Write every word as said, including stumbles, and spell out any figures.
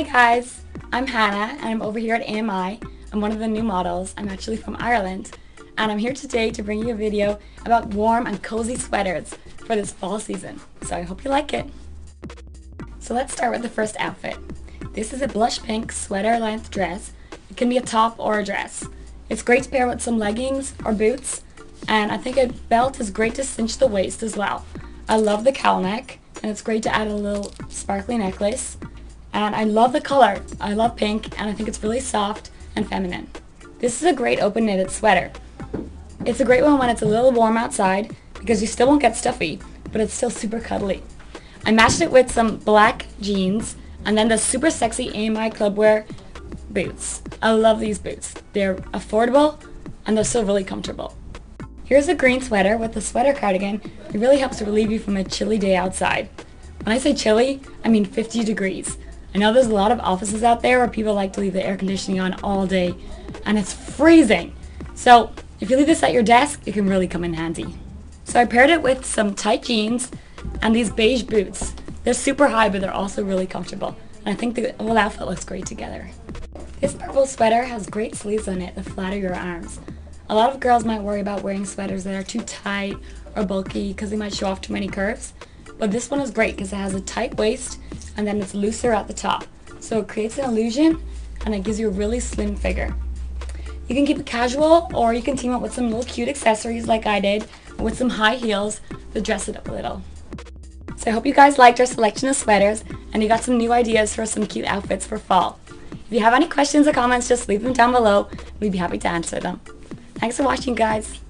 Hi guys, I'm Hannah and I'm over here at A M I. I'm one of the new models. I'm actually from Ireland and I'm here today to bring you a video about warm and cozy sweaters for this fall season. So I hope you like it. So let's start with the first outfit. This is a blush pink sweater length dress. It can be a top or a dress. It's great to pair with some leggings or boots, and I think a belt is great to cinch the waist as well. I love the cowl neck and it's great to add a little sparkly necklace. And I love the color. I love pink and I think it's really soft and feminine. This is a great open knitted sweater. It's a great one when it's a little warm outside because you still won't get stuffy, but it's still super cuddly. I matched it with some black jeans and then the super sexy A M I Clubwear boots. I love these boots. They're affordable and they're still really comfortable. Here's a green sweater with a sweater cardigan. It really helps to relieve you from a chilly day outside. When I say chilly, I mean fifty degrees. I know there's a lot of offices out there where people like to leave the air conditioning on all day and it's freezing. So if you leave this at your desk, it can really come in handy. So I paired it with some tight jeans and these beige boots. They're super high, but they're also really comfortable. And I think the whole outfit looks great together. This purple sweater has great sleeves on it that flatter your arms. A lot of girls might worry about wearing sweaters that are too tight or bulky because they might show off too many curves. But this one is great because it has a tight waist and then it's looser at the top. So it creates an illusion and it gives you a really slim figure. You can keep it casual or you can team up with some little cute accessories like I did with some high heels to dress it up a little. So I hope you guys liked our selection of sweaters and you got some new ideas for some cute outfits for fall. If you have any questions or comments, just leave them down below. We'd be happy to answer them. Thanks for watching, guys.